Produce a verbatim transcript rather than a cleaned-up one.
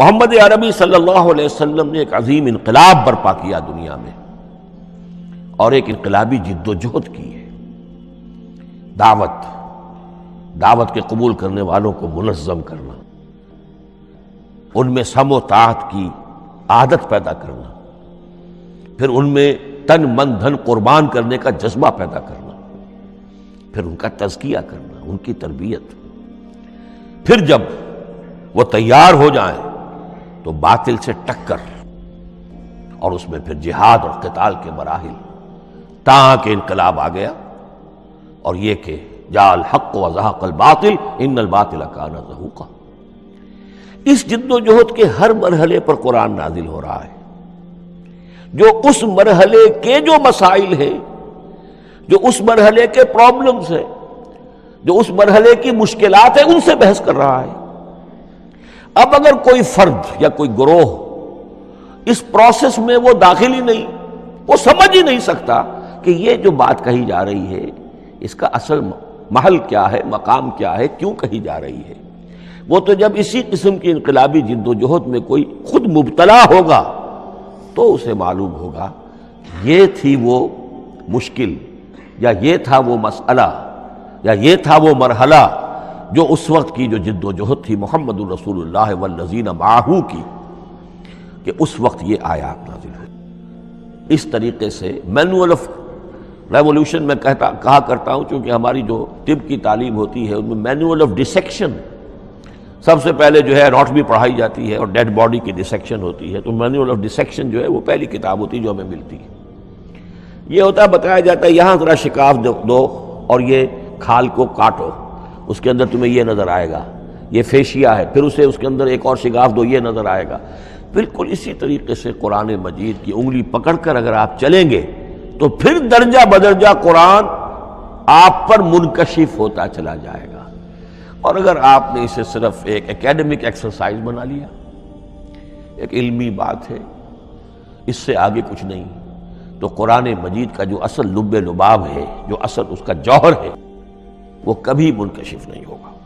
मोहम्मद अरबी सल्लल्लाहु अलैहि वसल्लम ने एक अजीम इनकलाब बर्पा किया दुनिया में और एक इनकलाबी जिद्दोजहद की है। दावत दावत के कबूल करने वालों को मुनज़्ज़म करना, उनमें समो ताअत की आदत पैदा करना, फिर उनमें तन मन धन कुर्बान करने का जज्बा पैदा करना, फिर उनका तज़किया करना, उनकी तरबियत। फिर जब वो तैयार हो जाएं तो बातिल से टक्कर और उसमें फिर जिहाद और क़िताल के मराहिल। ताँ के इनकलाब आ गया और ये कि जाल हक़ व ज़हक़ल बातिल इन्नल बातिल कान ज़हूक़ा। इस जिद्दोजहद के हर मरहले पर कुरान नाजिल हो रहा है, जो उस मरहले के जो मसाइल हैं, जो उस मरहले के प्रॉब्लम्स हैं, जो उस मरहले की मुश्किलात हैं, उनसे बहस कर रहा है। अब अगर कोई फर्द या कोई ग्रोह इस प्रोसेस में वो दाखिल ही नहीं, वो समझ ही नहीं सकता कि ये जो बात कही जा रही है इसका असल महल क्या है, मकाम क्या है, क्यों कही जा रही है। वो तो जब इसी किस्म की इनकलाबी जिद्दोजहद में कोई खुद मुबतला होगा तो उसे मालूम होगा ये थी वो मुश्किल, या ये था वो मसला, या ये था वो मरहला जो उस वक्त की जो जिद्दोजहद थी मोहम्मदुर रसूलुल्लाह वल्लज़ीना माहू की, कि उस वक्त ये आयात नाज़िल हुई। इस तरीके से मैनुअल ऑफ रेवोल्यूशन में कहता कहा करता हूँ, चूँकि हमारी जो तिब की तालीम होती है उनमें मैनुअल ऑफ डिसेक्शन सबसे पहले जो है एनाटॉमी पढ़ाई जाती है और डेड बॉडी की डिसेक्शन होती है। तो मैनुअल ऑफ डिसेक्शन जो है वो पहली किताब होती है जो हमें मिलती है। ये होता बताया जाता है यहाँ ज़रा शिकाफ दो और ये खाल को काटो, उसके अंदर तुम्हें ये नज़र आएगा, ये फेशिया है, फिर उसे उसके अंदर एक और शिकाफ दो, ये नज़र आएगा। बिल्कुल इसी तरीके से कुरान मजीद की उंगली पकड़ कर अगर आप चलेंगे तो फिर दर्जा बदर्जा कुरान आप पर मुनकशिफ होता चला जाएगा। और अगर आपने इसे सिर्फ एक एकेडमिक एक्सरसाइज बना लिया, एक इल्मी बात है, इससे आगे कुछ नहीं, तो कुरान मजीद का जो असल लुब्बे लुबाब है, जो असल उसका जौहर है, वो कभी मुनकशिफ नहीं होगा।